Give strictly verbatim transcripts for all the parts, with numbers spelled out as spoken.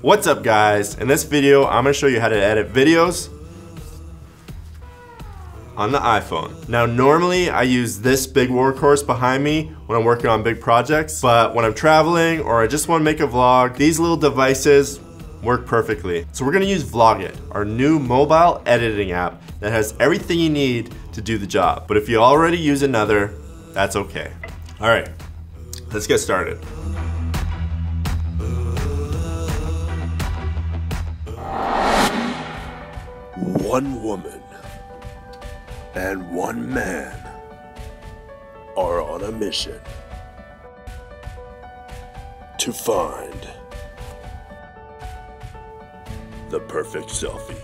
What's up, guys? In this video, I'm gonna show you how to edit videos on the iPhone. Now, normally I use this big workhorse behind me when I'm working on big projects, but when I'm traveling or I just wanna make a vlog, these little devices work perfectly. So we're gonna use Vlogit, our new mobile editing app that has everything you need to do the job. But if you already use another, that's okay. All right, let's get started. One woman and one man are on a mission to find the perfect selfie.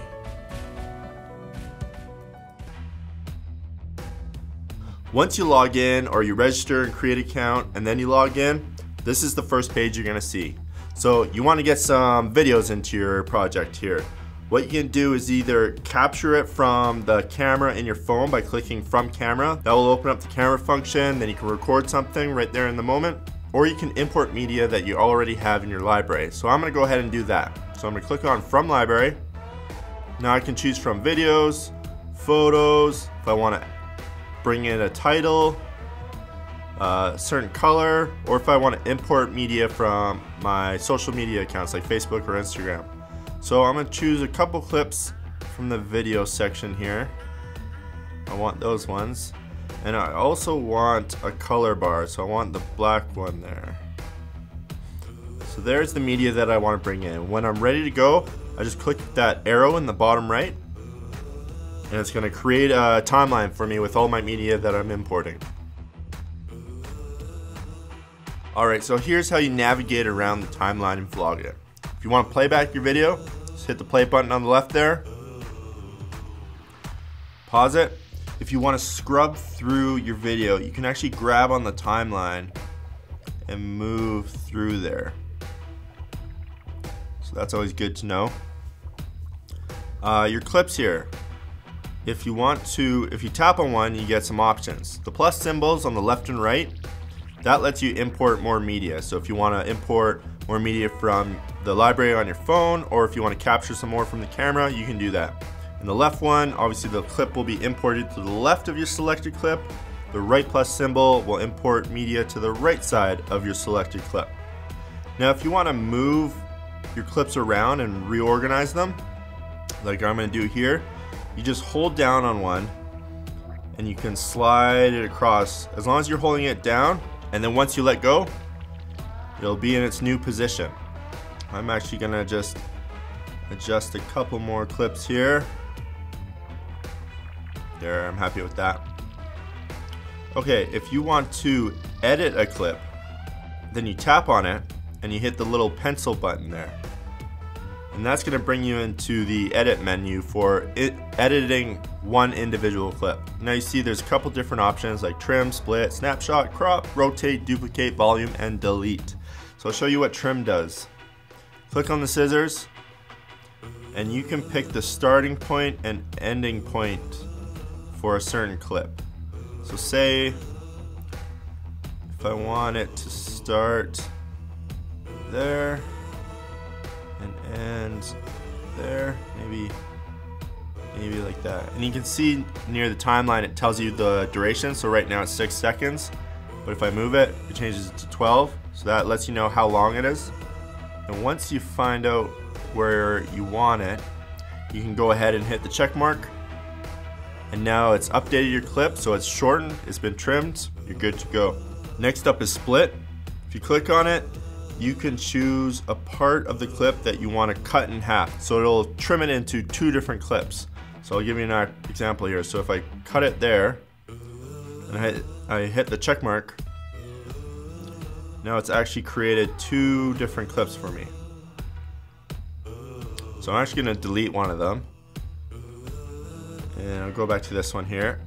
Once you log in or you register and create an account and then you log in, this is the first page you're gonna see. So you wanna get some videos into your project here. What you can do is either capture it from the camera in your phone by clicking from camera. That will open up the camera function, then you can record something right there in the moment, or you can import media that you already have in your library. So I'm gonna go ahead and do that. So I'm gonna click on from library. Now I can choose from videos, photos, if I wanna bring in a title, a certain color, or if I wanna import media from my social media accounts like Facebook or Instagram. So I'm gonna choose a couple clips from the video section here. I want those ones. And I also want a color bar, so I want the black one there. So there's the media that I wanna bring in. When I'm ready to go, I just click that arrow in the bottom right, and it's gonna create a timeline for me with all my media that I'm importing. All right, so here's how you navigate around the timeline in Vlogit. If you want to play back your video, just hit the play button on the left there. Pause it. If you want to scrub through your video, you can actually grab on the timeline and move through there. So that's always good to know. Uh, your clips here. If you want to, if you tap on one, you get some options. The plus symbols on the left and right, that lets you import more media. So if you want to import more media from the library on your phone, or if you want to capture some more from the camera, you can do that. And the left one, obviously the clip will be imported to the left of your selected clip. The right plus symbol will import media to the right side of your selected clip. Now if you want to move your clips around and reorganize them, like I'm going to do here, you just hold down on one and you can slide it across as long as you're holding it down, and then once you let go, it'll be in its new position. I'm actually gonna just adjust a couple more clips here. There, I'm happy with that. Okay, if you want to edit a clip, then you tap on it and you hit the little pencil button there. And that's gonna bring you into the edit menu for it, editing one individual clip. Now you see there's a couple different options like trim, split, snapshot, crop, rotate, duplicate, volume, and delete. So I'll show you what trim does. Click on the scissors and you can pick the starting point and ending point for a certain clip. So say if I want it to start there and end there, maybe maybe like that. And you can see near the timeline it tells you the duration, so right now it's six seconds, but if I move it, it changes it to twelve, so that lets you know how long it is. And once you find out where you want it, you can go ahead and hit the check mark. And now it's updated your clip, so it's shortened, it's been trimmed, you're good to go. Next up is split. If you click on it, you can choose a part of the clip that you want to cut in half. So it'll trim it into two different clips. So I'll give you an example here. So if I cut it there, and I, I hit the check mark, now it's actually created two different clips for me. So I'm actually gonna delete one of them. And I'll go back to this one here.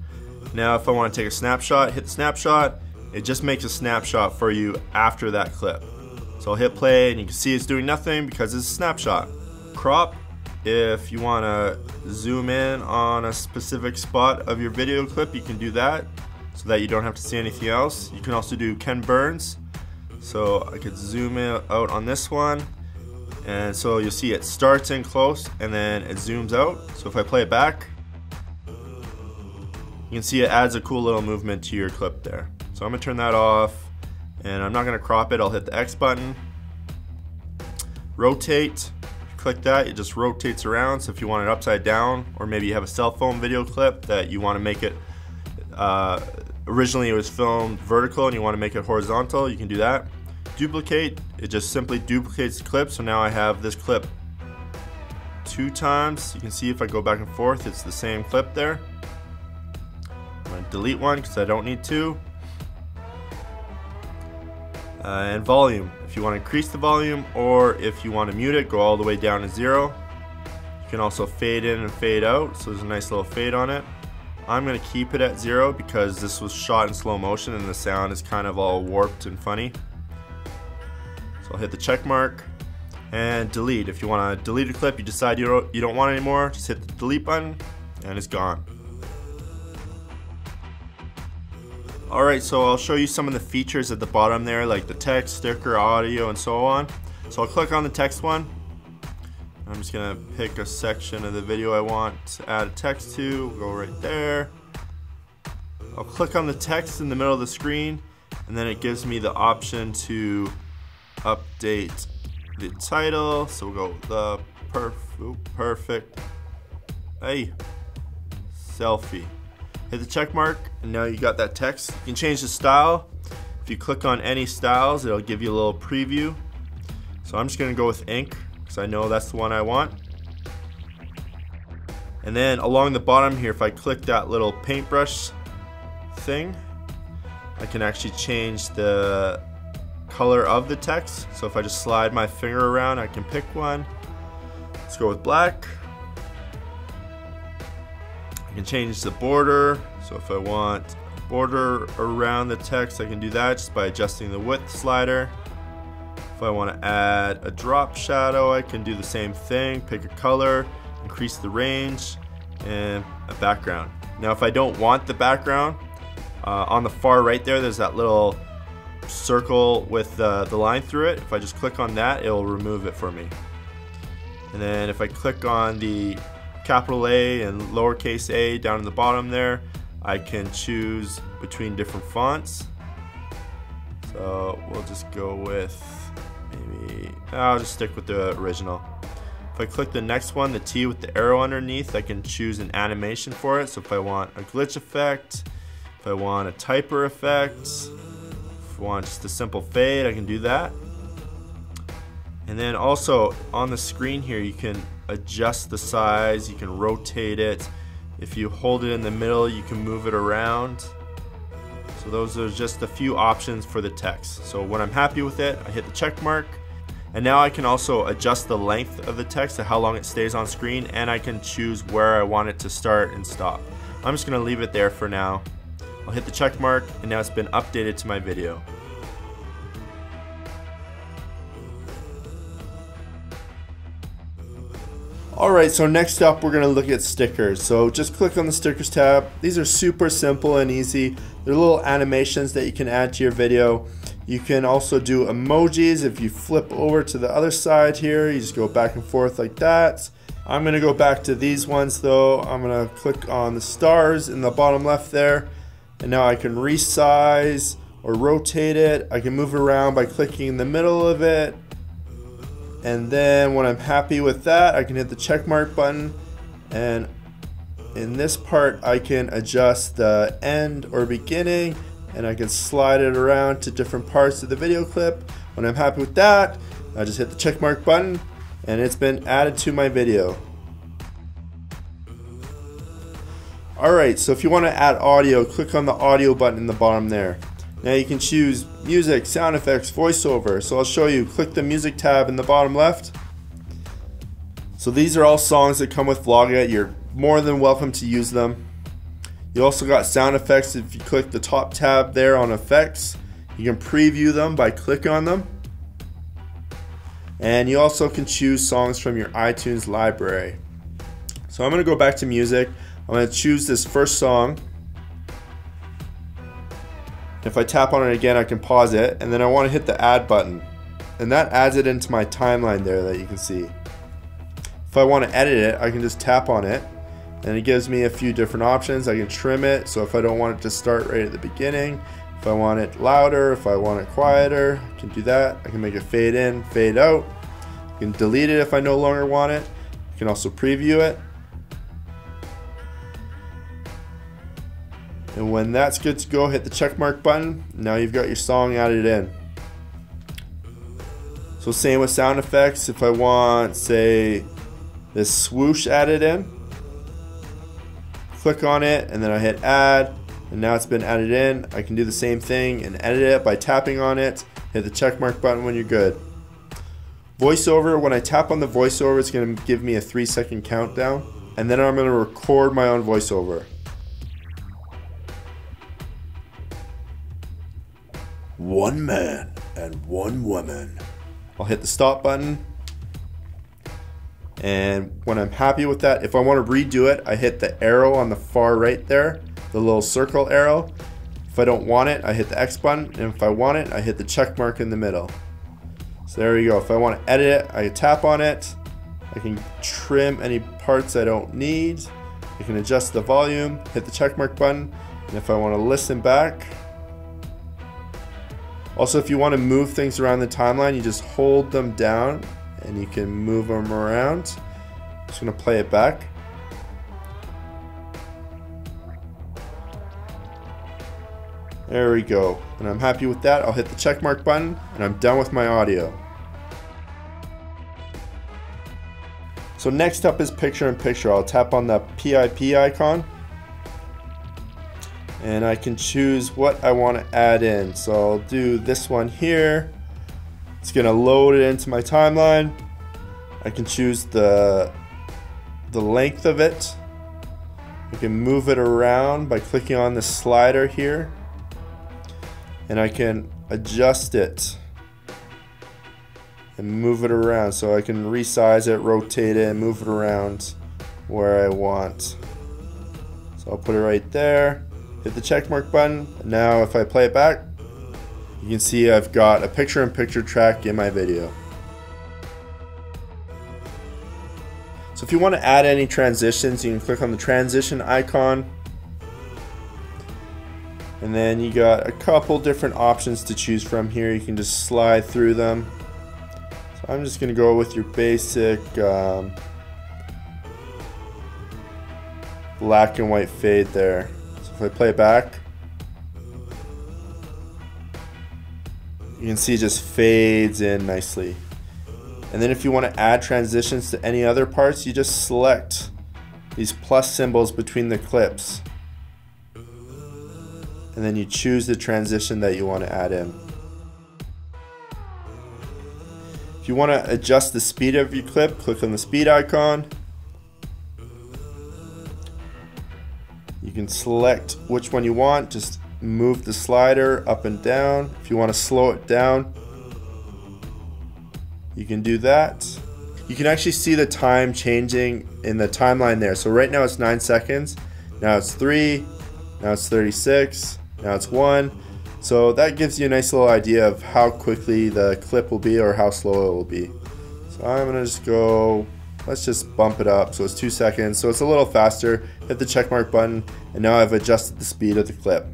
Now if I wanna take a snapshot, hit the snapshot, it just makes a snapshot for you after that clip. So I'll hit play and you can see it's doing nothing because it's a snapshot. Crop, if you wanna zoom in on a specific spot of your video clip, you can do that so that you don't have to see anything else. You can also do Ken Burns. So I could zoom in out on this one And so you'll see it starts in close and then it zooms out. So if I play it back, you can see it adds a cool little movement to your clip there. So I'm gonna turn that off, and I'm not gonna crop it. I'll hit the X button, rotate, click that, it just rotates around. So if you want it upside down, or maybe you have a cell phone video clip that you wanna make it, uh, originally it was filmed vertical and you wanna make it horizontal, you can do that. Duplicate, it just simply duplicates the clip. So now I have this clip two times. You can see if I go back and forth, it's the same clip there. I'm gonna delete one because I don't need to. Uh, and volume, if you want to increase the volume or if you want to mute it, go all the way down to zero. You can also fade in and fade out, so there's a nice little fade on it. I'm gonna keep it at zero because this was shot in slow motion and the sound is kind of all warped and funny. So I'll hit the check mark and delete. If you want to delete a clip, you decide you don't, you don't want it anymore, just hit the delete button and it's gone. Alright, so I'll show you some of the features at the bottom there, like the text, sticker, audio, and so on. So I'll click on the text one. I'm just gonna pick a section of the video I want to add a text to, we'll go right there. I'll click on the text in the middle of the screen, and then it gives me the option to update the title. So we'll go the perf- ooh, perfect, hey, selfie. Hit the check mark, and now you got that text. You can change the style. If you click on any styles, it'll give you a little preview. So I'm just gonna go with ink, because I know that's the one I want. And then along the bottom here, if I click that little paintbrush thing, I can actually change the color of the text. So if I just slide my finger around, I can pick one. Let's go with black. I can change the border, so if I want a border around the text, I can do that just by adjusting the width slider. If I want to add a drop shadow, I can do the same thing, pick a color, increase the range, and a background. Now if I don't want the background, uh, on the far right there, there's that little circle with uh, the line through it. If I just click on that, it'll remove it for me. And then if I click on the capital A and lowercase a down in the bottom there, I can choose between different fonts. So we'll just go with, maybe, I'll just stick with the original. If I click the next one, the T with the arrow underneath, I can choose an animation for it. So if I want a glitch effect, if I want a typer effect, if I want just a simple fade, I can do that. And then also on the screen here, you can adjust the size, you can rotate it. If you hold it in the middle, you can move it around. So those are just a few options for the text. So when I'm happy with it, I hit the check mark. And now I can also adjust the length of the text, to how long it stays on screen, and I can choose where I want it to start and stop. I'm just gonna leave it there for now. I'll hit the check mark, and now it's been updated to my video. Alright, so next up we're going to look at stickers. So just click on the stickers tab. These are super simple and easy. They're little animations that you can add to your video. You can also do emojis. If you flip over to the other side here, you just go back and forth like that. I'm going to go back to these ones though. I'm going to click on the stars in the bottom left there. And now I can resize or rotate it. I can move it around by clicking in the middle of it. And then when I'm happy with that, I can hit the check mark button, and in this part I can adjust the end or beginning, and I can slide it around to different parts of the video clip. When I'm happy with that, I just hit the check mark button and it's been added to my video. Alright, so if you want to add audio, click on the audio button in the bottom there. Now you can choose music, sound effects, voiceover. So I'll show you, click the music tab in the bottom left. So these are all songs that come with Vlogit. You're more than welcome to use them. You also got sound effects. If you click the top tab there on effects, you can preview them by clicking on them. And you also can choose songs from your iTunes library. So I'm going to go back to music. I'm going to choose this first song. If I tap on it again, I can pause it, and then I want to hit the add button. and that adds it into my timeline there that you can see. If I want to edit it, I can just tap on it and it gives me a few different options. I can trim it, so if I don't want it to start right at the beginning, if I want it louder, if I want it quieter, I can do that. I can make it fade in, fade out. I can delete it if I no longer want it. I can also preview it. And when that's good to go, hit the check mark button. Now you've got your song added in. So same with sound effects. If I want, say, this swoosh added in, click on it and then I hit add, and now it's been added in. I can do the same thing and edit it by tapping on it. Hit the check mark button when you're good. Voiceover, when I tap on the voiceover, it's gonna give me a three second countdown, and then I'm gonna record my own voiceover. One man and one woman. I'll hit the stop button, and when I'm happy with that, if I want to redo it, I hit the arrow on the far right there, the little circle arrow. If I don't want it, I hit the X button, and if I want it, I hit the check mark in the middle. So there we go. If I want to edit it, I tap on it. I can trim any parts I don't need. I can adjust the volume, hit the check mark button, and if I want to listen back. Also, if you want to move things around the timeline, you just hold them down and you can move them around. I'm just going to play it back. There we go. And I'm happy with that. I'll hit the check mark button and I'm done with my audio. So next up is picture in picture. I'll tap on the P I P icon, and I can choose what I want to add in. So I'll do this one here. It's gonna load it into my timeline. I can choose the, the length of it. I can move it around by clicking on the slider here, and I can adjust it and move it around. So I can resize it, rotate it, and move it around where I want. So I'll put it right there. Hit the check mark button. Now if I play it back, you can see I've got a picture-in-picture track in my video. So if you want to add any transitions, you can click on the transition icon, and then you got a couple different options to choose from here. You can just slide through them. So I'm just gonna go with your basic um, black and white fade there. If I play it back, you can see it just fades in nicely. And then if you want to add transitions to any other parts, you just select these plus symbols between the clips, and then you choose the transition that you want to add in. If you want to adjust the speed of your clip, click on the speed icon. You can select which one you want, just move the slider up and down. If you want to slow it down, you can do that. You can actually see the time changing in the timeline there. So right now it's nine seconds, now it's three, now it's thirty-six, now it's one. So that gives you a nice little idea of how quickly the clip will be or how slow it will be. So I'm gonna just go, let's just bump it up, so it's two seconds, so it's a little faster. Hit the check mark button, and now I've adjusted the speed of the clip.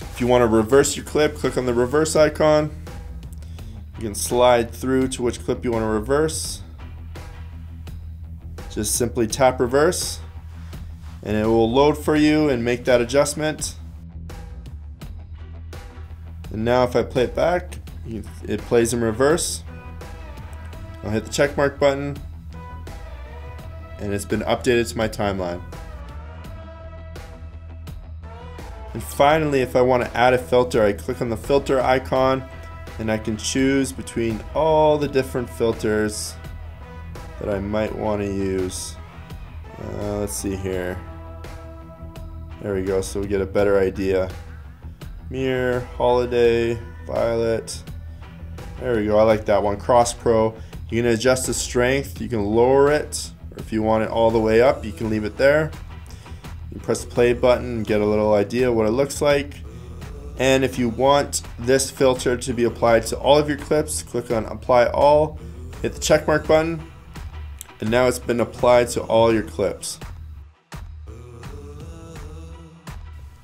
If you want to reverse your clip, click on the reverse icon. You can slide through to which clip you want to reverse. Just simply tap reverse, and it will load for you and make that adjustment. And now if I play it back, it plays in reverse. I'll hit the check mark button, and it's been updated to my timeline. And finally, if I want to add a filter, I click on the filter icon, and I can choose between all the different filters that I might want to use. Uh, let's see here. There we go, so we get a better idea. Mirror, holiday, violet. There we go, I like that one. Cross Pro. You can adjust the strength, you can lower it, or if you want it all the way up, you can leave it there. You press the play button and get a little idea what it looks like. And if you want this filter to be applied to all of your clips, click on Apply All, hit the check mark button, and now it's been applied to all your clips.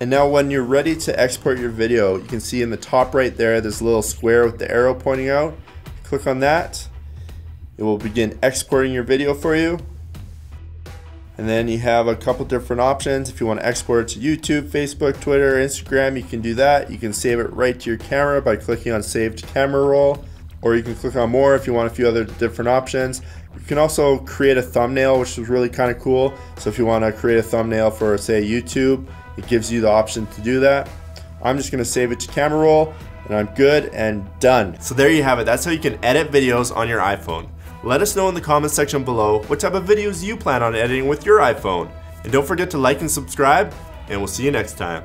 And now when you're ready to export your video, you can see in the top right there, there's a little square with the arrow pointing out. Click on that. It will begin exporting your video for you. And then you have a couple different options. If you want to export it to YouTube, Facebook, Twitter, Instagram, you can do that. You can save it right to your camera by clicking on Save to Camera Roll, or you can click on More if you want a few other different options. You can also create a thumbnail, which is really kind of cool. So if you want to create a thumbnail for, say, YouTube, it gives you the option to do that. I'm just going to save it to Camera Roll, and I'm good and done. So there you have it. That's how you can edit videos on your iPhone. Let us know in the comments section below what type of videos you plan on editing with your iPhone. And don't forget to like and subscribe, and we'll see you next time.